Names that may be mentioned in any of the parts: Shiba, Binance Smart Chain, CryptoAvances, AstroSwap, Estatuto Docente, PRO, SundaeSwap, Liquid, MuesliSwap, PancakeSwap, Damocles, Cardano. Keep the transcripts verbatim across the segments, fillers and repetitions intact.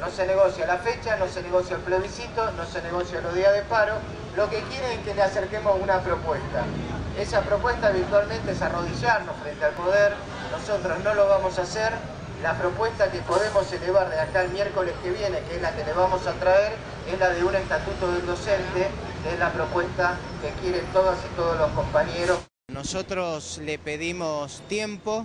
No se negocia la fecha, no se negocia el plebiscito, no se negocia los días de paro. Lo que quieren es que le acerquemos una propuesta. Esa propuesta virtualmente es arrodillarnos frente al poder. Nosotros no lo vamos a hacer. La propuesta que podemos elevar de acá el miércoles que viene, que es la que le vamos a traer, es la de un estatuto del docente, que es la propuesta que quieren todas y todos los compañeros. Nosotros le pedimos tiempo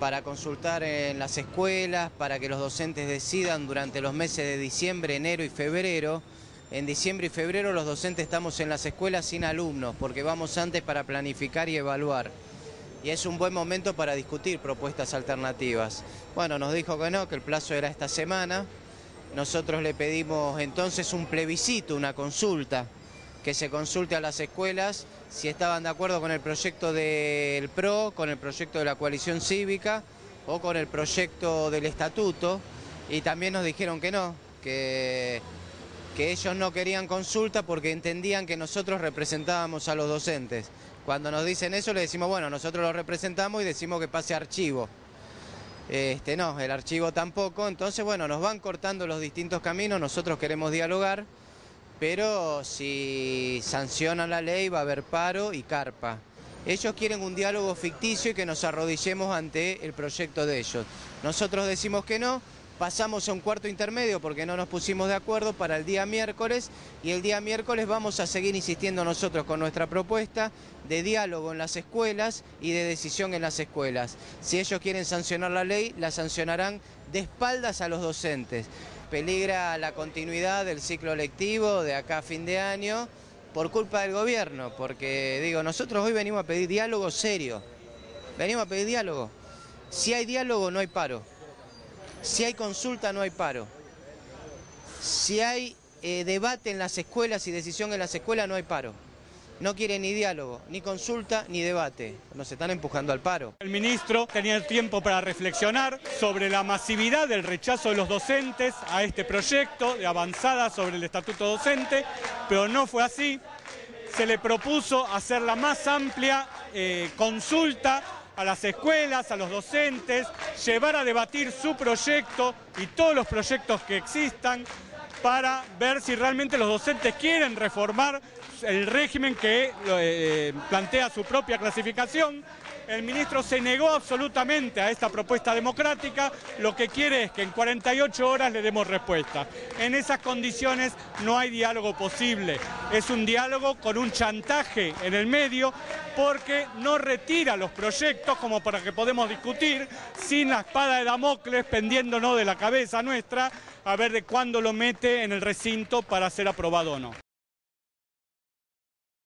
para consultar en las escuelas, para que los docentes decidan durante los meses de diciembre, enero y febrero. En diciembre y febrero los docentes estamos en las escuelas sin alumnos, porque vamos antes para planificar y evaluar. Y es un buen momento para discutir propuestas alternativas. Bueno, nos dijo que no, que el plazo era esta semana. Nosotros le pedimos entonces un plebiscito, una consulta, que se consulte a las escuelas si estaban de acuerdo con el proyecto del PRO, con el proyecto de la coalición cívica o con el proyecto del estatuto. Y también nos dijeron que no, que, que ellos no querían consulta porque entendían que nosotros representábamos a los docentes. Cuando nos dicen eso le decimos, bueno, nosotros lo representamos y decimos que pase archivo. Este, no, el archivo tampoco. Entonces, bueno, nos van cortando los distintos caminos, nosotros queremos dialogar, pero si sancionan la ley va a haber paro y carpa. Ellos quieren un diálogo ficticio y que nos arrodillemos ante el proyecto de ellos. Nosotros decimos que no, pasamos a un cuarto intermedio porque no nos pusimos de acuerdo para el día miércoles, y el día miércoles vamos a seguir insistiendo nosotros con nuestra propuesta de diálogo en las escuelas y de decisión en las escuelas. Si ellos quieren sancionar la ley, la sancionarán de espaldas a los docentes. Peligra la continuidad del ciclo lectivo de acá a fin de año por culpa del gobierno, porque digo, nosotros hoy venimos a pedir diálogo serio, venimos a pedir diálogo. Si hay diálogo no hay paro. Si hay consulta no hay paro. Si hay eh, debate en las escuelas y decisión en las escuelas no hay paro. No quieren ni diálogo, ni consulta, ni debate. Nos están empujando al paro. El ministro tenía el tiempo para reflexionar sobre la masividad del rechazo de los docentes a este proyecto de avanzada sobre el estatuto docente, pero no fue así. Se le propuso hacer la más amplia eh, consulta a las escuelas, a los docentes, llevar a debatir su proyecto y todos los proyectos que existan para ver si realmente los docentes quieren reformar el régimen que eh, plantea su propia clasificación. El ministro se negó absolutamente a esta propuesta democrática, lo que quiere es que en cuarenta y ocho horas le demos respuesta. En esas condiciones no hay diálogo posible, es un diálogo con un chantaje en el medio porque no retira los proyectos como para que podamos discutir sin la espada de Damocles pendiéndonos de la cabeza nuestra a ver de cuándo lo mete en el recinto para ser aprobado o no.